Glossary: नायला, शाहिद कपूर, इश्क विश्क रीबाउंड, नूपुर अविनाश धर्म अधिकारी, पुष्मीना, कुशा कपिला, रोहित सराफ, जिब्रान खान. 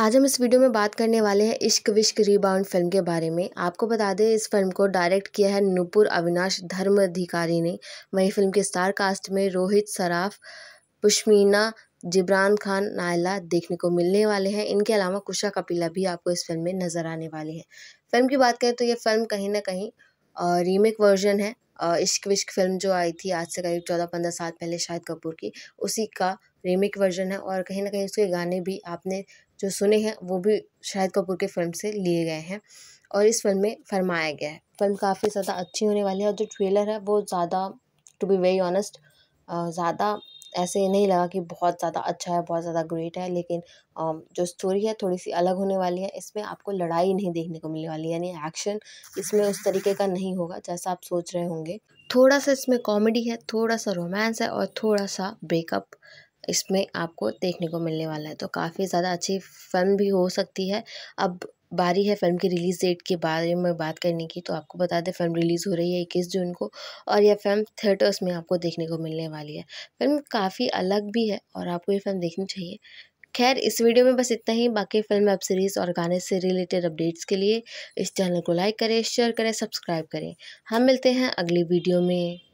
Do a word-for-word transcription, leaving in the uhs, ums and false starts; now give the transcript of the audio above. आज हम इस वीडियो में बात करने वाले हैं इश्क विश्क रीबाउंड फिल्म के बारे में। आपको बता दें इस फिल्म को डायरेक्ट किया है नूपुर अविनाश धर्म अधिकारी ने। वहीं फिल्म के स्टार कास्ट में रोहित सराफ, पुष्मीना, जिब्रान खान, नायला देखने को मिलने वाले हैं। इनके अलावा कुशा कपिला भी आपको इस फिल्म में नज़र आने वाली है। फिल्म की बात करें तो ये फिल्म कहीं ना कहीं रीमेक वर्जन है इश्क विश्क फिल्म जो आई थी आज से करीब चौदह पंद्रह साल पहले शाहिद कपूर की, उसी का रीमेक वर्जन है। और कहीं ना कहीं उसके गाने भी आपने जो सुने हैं वो भी शाहिद कपूर के फिल्म से लिए गए हैं और इस फिल्म में फरमाया गया है। फिल्म काफ़ी ज़्यादा अच्छी होने वाली है और जो ट्रेलर है वो ज़्यादा टू बी वेरी ऑनेस्ट ज़्यादा ऐसे नहीं लगा कि बहुत ज़्यादा अच्छा है, बहुत ज़्यादा ग्रेट है, लेकिन जो स्टोरी है थोड़ी सी अलग होने वाली है। इसमें आपको लड़ाई नहीं देखने को मिलने वाली, यानी एक्शन इसमें उस तरीके का नहीं होगा जैसा आप सोच रहे होंगे। थोड़ा सा इसमें कॉमेडी है, थोड़ा सा रोमांस है और थोड़ा सा ब्रेकअप इसमें आपको देखने को मिलने वाला है। तो काफ़ी ज़्यादा अच्छी फिल्म भी हो सकती है। अब बारी है फिल्म की रिलीज़ डेट के बारे में बात करने की। तो आपको बता दें फिल्म रिलीज़ हो रही है इक्कीस जून को और यह फिल्म थिएटर्स में आपको देखने को मिलने वाली है। फिल्म काफ़ी अलग भी है और आपको ये फिल्म देखनी चाहिए। खैर इस वीडियो में बस इतना ही। बाकी फिल्म, वेब सीरीज़ और गाने से रिलेटेड अपडेट्स के लिए इस चैनल को लाइक करें, शेयर करें, सब्सक्राइब करें। हम मिलते हैं अगली वीडियो में।